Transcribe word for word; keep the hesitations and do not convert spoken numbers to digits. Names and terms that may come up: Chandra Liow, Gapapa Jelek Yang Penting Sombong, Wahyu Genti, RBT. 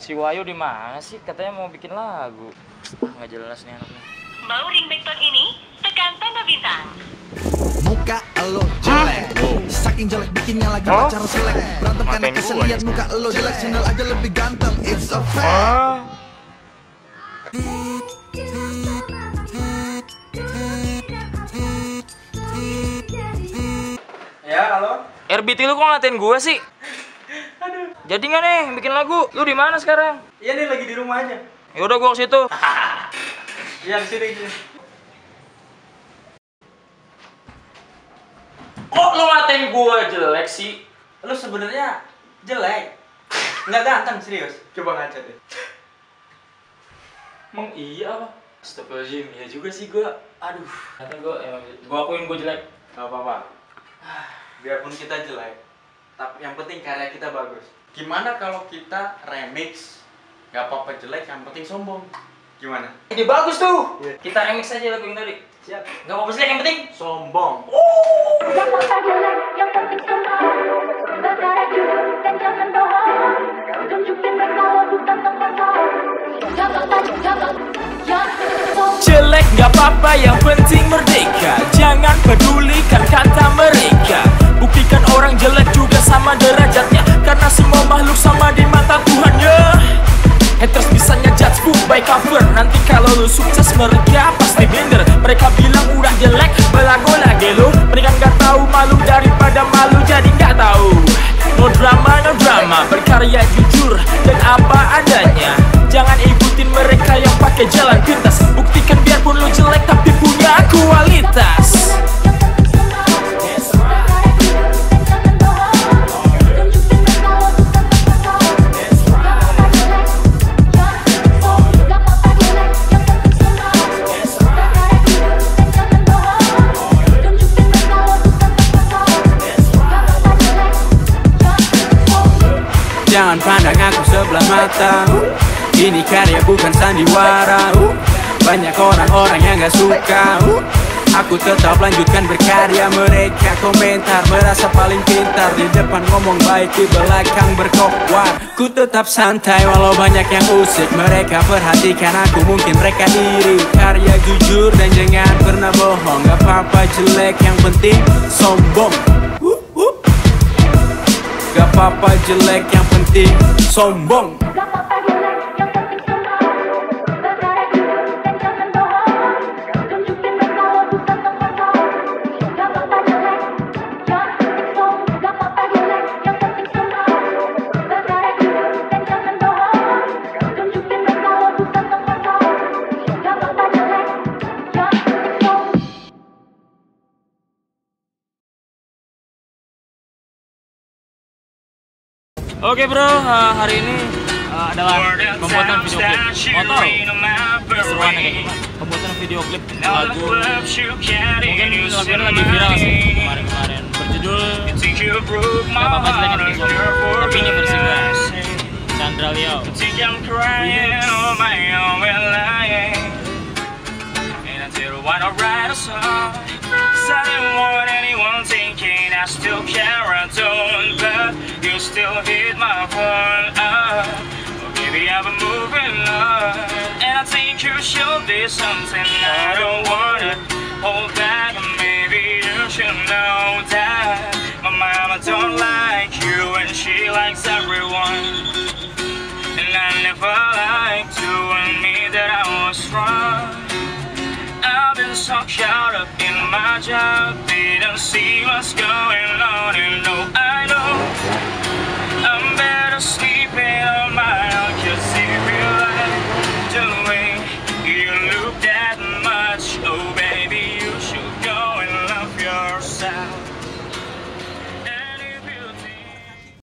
Si Wayu di mana sih? Katanya mau bikin lagu. Nggak jelas nih anaknya. Mau ringback ini? Tekan tanda bintang. Muka elo jelek, saking jelek bikinnya lagi pacaran selek. Berantem karena keselian muka elo jelek, sendal aja lebih ganteng. It's a fact. Ya halo. R B T lu kok ngatain gue sih? Aduh. Jadi nggak nih bikin lagu? Lu di mana sekarang? Iya nih lagi di rumah aja. Ya udah gua ke situ. Iya di sini. Kok lu ngatain gua jelek sih? Lu sebenarnya jelek. Nggak ganteng serius. Coba ngaca deh. Emang iya apa? Astagfirullahaladzim, iya juga sih gua. Aduh. Kata gua emang gua akuin gua jelek. Gak apa-apa. Biarpun kita jelek, tapi yang penting karya kita bagus. Gimana kalau kita remix? Gak apa-apa jelek, yang penting sombong. Gimana? Ini bagus tuh. Yeah. Kita remix aja lagu yang tadi. Siap. Gak apa-apa jelek, yang penting sombong. Oh. Gak apa-apa jelek, yang penting sombong. Berkarya jujur dan jangan bohong. Tunjukin mereka bukan tempat soal. Gak apa-apa, gak apa-apa. Jelek gak apa-apa, yang penting merdeka. Jangan pedulikan kata mereka. Buktikan orang jelek juga sama derajatnya, karena semua makhluk sama di mata Tuhan ya. Haters bisanya judge book by cover. Nanti kalau lu sukses mereka pasti minder. Mereka bilang udah jelek, belagola gelo. Mereka nggak tahu malu daripada malu jadi nggak tahu. No drama, no drama, berkarya jujur dan apa adanya. Jangan ikutin mereka yang pakai jalan pintas. Buktikan biarpun lu jelek tapi punya kualitas. Jangan pandang aku sebelah mata. Ini karya bukan sandiwara. Banyak orang-orang yang gak suka. Aku tetap lanjutkan berkarya. Mereka komentar merasa paling pintar. Di depan ngomong baik, di belakang berkokwar. Ku tetap santai walau banyak yang usik. Mereka perhatikan aku, mungkin mereka iri. Karya jujur dan jangan pernah bohong. Gak apa-apa jelek, yang penting sombong. Gak apa-apa jelek, yang penting sombong. Gak apa-apa jelek, yang penting sombong. Berkarya jujur dan jangan bohong. Tunjukin kalau bukan tempat soal. Gak apa-apa jelek, yang penting sombong. Gak apa-apa jelek, yang penting sombong. Berkarya jujur dan jangan bohong. Tunjukin kalau bukan tempat soal. Gak apa-apa jelek, yang penting sombong. Oke bro, uh, hari ini uh, adalah pembuatan video klip motor. Keseruan ya kayak gimana? Pembuatan video klip lagu. Mungkin lagunya lagi viral sih kemarin-kemarin. Berjudul Gak Apa-apa Jelek Yang Penting Sombong. Tapi ini versi gue, Chandra Liow. You still hit my phone up. Well, baby, I've been moving on, and I think you should do something. I don't wanna hold back, and maybe you should know that my mama don't like you, and she likes everyone. And I never liked you, and me that I was wrong. I've been so caught up in my job, didn't see what's going on, and no.